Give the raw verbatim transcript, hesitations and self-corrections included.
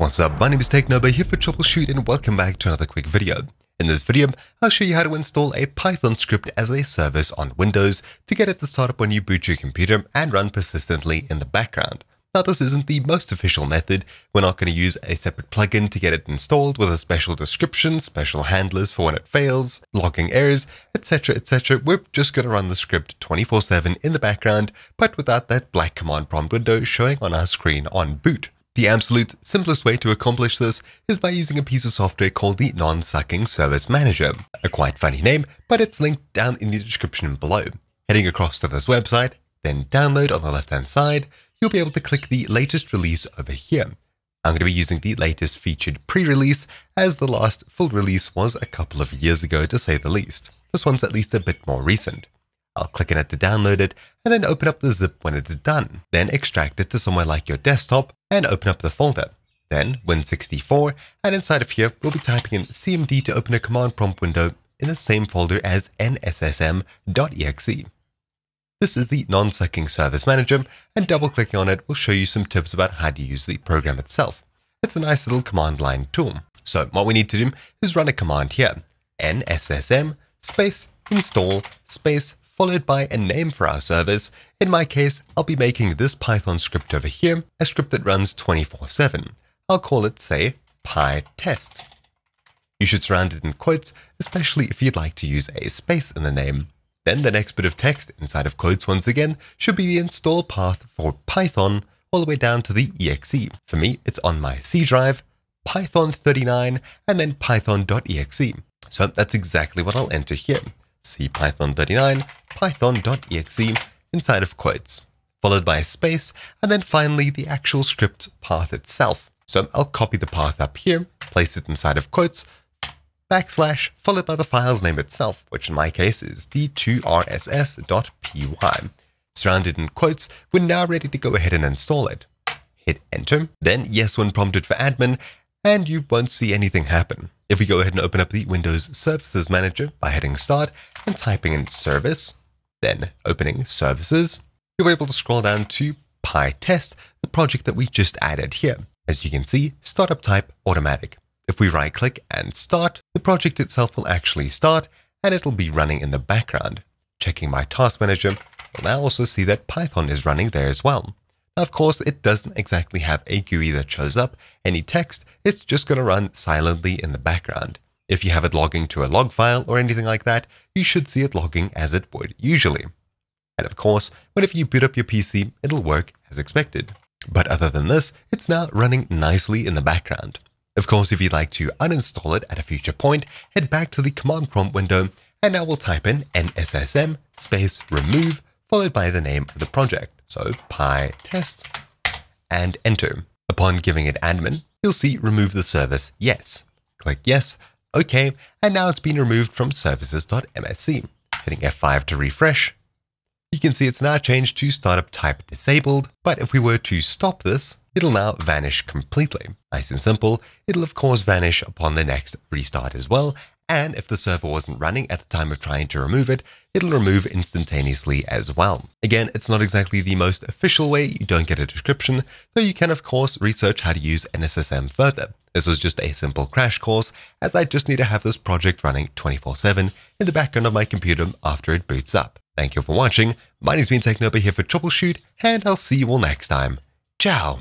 What's up, my name is Teknobo here for TroubleChute and welcome back to another quick video. In this video, I'll show you how to install a Python script as a service on Windows to get it to start up when you boot your computer and run persistently in the background. Now, this isn't the most official method. We're not going to use a separate plugin to get it installed with a special description, special handlers for when it fails, logging errors, et cetera, et cetera. We're just going to run the script twenty-four seven in the background, but without that black command prompt window showing on our screen on boot. The absolute simplest way to accomplish this is by using a piece of software called the Non-Sucking Service Manager. A quite funny name, but it's linked down in the description below. Heading across to this website, then download on the left-hand side, you'll be able to click the latest release over here. I'm going to be using the latest featured pre-release, as the last full release was a couple of years ago to say the least. This one's at least a bit more recent. I'll click on it to download it, and then open up the zip when it's done. Then extract it to somewhere like your desktop, and open up the folder. Then Win sixty-four, and inside of here, we'll be typing in C M D to open a command prompt window in the same folder as N S S M dot E X E. This is the Non-Sucking Service Manager, and double-clicking on it will show you some tips about how to use the program itself. It's a nice little command line tool. So what we need to do is run a command here, N S S M space install space followed by a name for our service. In my case, I'll be making this Python script over here, a script that runs twenty-four seven. I'll call it, say, PyTest. You should surround it in quotes, especially if you'd like to use a space in the name. Then the next bit of text inside of quotes once again should be the install path for Python all the way down to the E X E. For me, it's on my C drive, Python thirty-nine, and then python dot E X E. So that's exactly what I'll enter here. See Python thirty-nine, python dot E X E inside of quotes, followed by a space, and then finally the actual script path itself. So I'll copy the path up here, place it inside of quotes, backslash, followed by the file's name itself, which in my case is d two r s s dot p y. Surrounded in quotes, we're now ready to go ahead and install it. Hit enter, then yes when prompted for admin, and you won't see anything happen. If we go ahead and open up the Windows Services Manager by hitting Start and typing in Service, then opening Services, you'll be able to scroll down to PyTest, the project that we just added here. As you can see, startup type automatic. If we right-click and start, the project itself will actually start, and it'll be running in the background. Checking my task manager, you'll now also see that Python is running there as well. Of course, it doesn't exactly have a G U I that shows up any text, it's just going to run silently in the background. If you have it logging to a log file or anything like that, you should see it logging as it would usually. And of course, whenever you boot up your P C, it'll work as expected. But other than this, it's now running nicely in the background. Of course, if you'd like to uninstall it at a future point, head back to the command prompt window, and now we'll type in N S S M space remove, followed by the name of the project. So PyTest, and enter. Upon giving it admin, you'll see remove the service, yes. Click yes, okay, and now it's been removed from services dot M S C. Hitting F five to refresh. You can see it's now changed to startup type disabled, but if we were to stop this, it'll now vanish completely. Nice and simple, it'll of course vanish upon the next restart as well, and if the server wasn't running at the time of trying to remove it, it'll remove instantaneously as well. Again, it's not exactly the most official way, you don't get a description, though you can of course research how to use N S S M further. This was just a simple crash course, as I just need to have this project running twenty-four seven in the background of my computer after it boots up. Thank you for watching, my name's been Teknobo here for TroubleChute, and I'll see you all next time. Ciao!